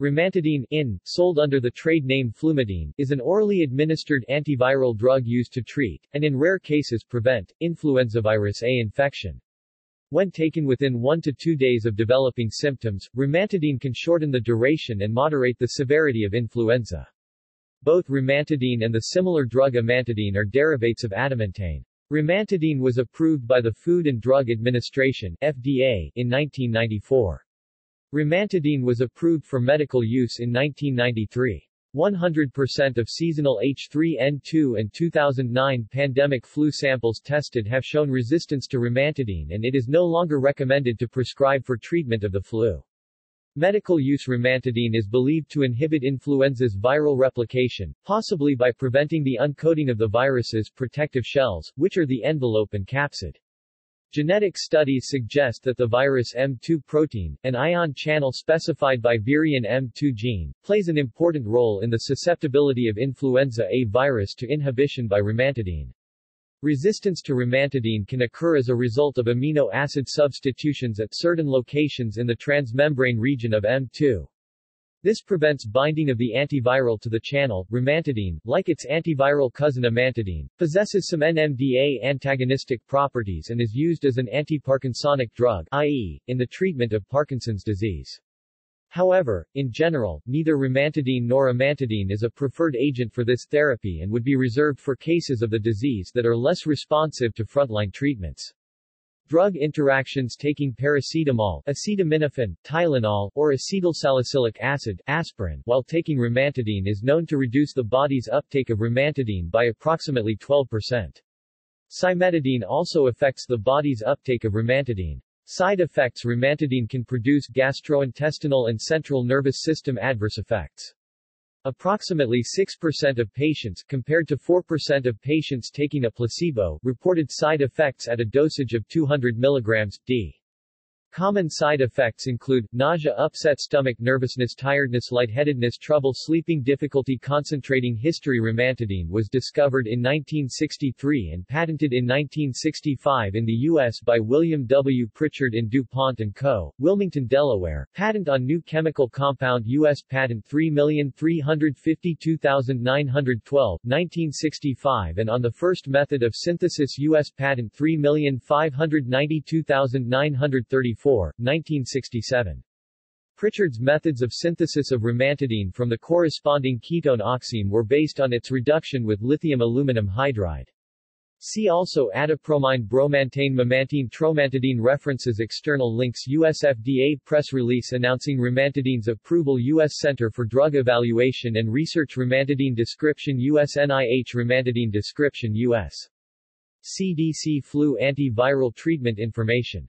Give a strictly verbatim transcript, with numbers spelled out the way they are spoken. Rimantadine, in, sold under the trade name Flumadine, is an orally administered antiviral drug used to treat, and in rare cases prevent, influenza virus A infection. When taken within one to two days of developing symptoms, Rimantadine can shorten the duration and moderate the severity of influenza. Both Rimantadine and the similar drug amantadine are derivates of adamantane. Rimantadine was approved by the Food and Drug Administration (F D A) in nineteen ninety-four. Rimantadine was approved for medical use in nineteen ninety-three. one hundred percent of seasonal H three N two and two thousand nine pandemic flu samples tested have shown resistance to rimantadine, and it is no longer recommended to prescribe for treatment of the flu. Medical use. Rimantadine is believed to inhibit influenza's viral replication, possibly by preventing the uncoating of the virus's protective shells, which are the envelope and capsid. Genetic studies suggest that the virus M two protein, an ion channel specified by virion M two gene, plays an important role in the susceptibility of influenza A virus to inhibition by rimantadine. Resistance to rimantadine can occur as a result of amino acid substitutions at certain locations in the transmembrane region of M two. This prevents binding of the antiviral to the channel. Rimantadine, like its antiviral cousin amantadine, possesses some N M D A antagonistic properties and is used as an antiparkinsonic drug, that is, in the treatment of Parkinson's disease. However, in general, neither rimantadine nor amantadine is a preferred agent for this therapy and would be reserved for cases of the disease that are less responsive to frontline treatments. Drug interactions. Taking paracetamol, acetaminophen, Tylenol, or acetylsalicylic acid aspirin while taking rimantadine is known to reduce the body's uptake of rimantadine by approximately twelve percent. Cimetidine also affects the body's uptake of rimantadine. Side effects. Rimantadine can produce gastrointestinal and central nervous system adverse effects. Approximately six percent of patients, compared to four percent of patients taking a placebo, reported side effects at a dosage of two hundred milligrams d. Common side effects include nausea, upset stomach, nervousness, tiredness, lightheadedness, trouble sleeping, difficulty concentrating. History. Rimantadine was discovered in nineteen sixty-three and patented in nineteen sixty-five in the U S by William W. Pritchard in DuPont and Co., Wilmington, Delaware. Patent on new chemical compound. U S Patent three million three hundred fifty-two thousand nine hundred twelve, nineteen sixty-five, and on the first method of synthesis. U S Patent three million five hundred ninety-two thousand nine hundred thirty-four. nineteen sixty-seven. Pritchard's methods of synthesis of rimantadine from the corresponding ketone oxime were based on its reduction with lithium aluminum hydride. See also Adipromine, Bromantane, Memantine, Tromantadine. References. External links. U S F D A press release announcing rimantadine's approval. U S Center for Drug Evaluation and Research. Rimantadine description. U S N I H Rimantadine description. U S C D C Flu antiviral treatment information.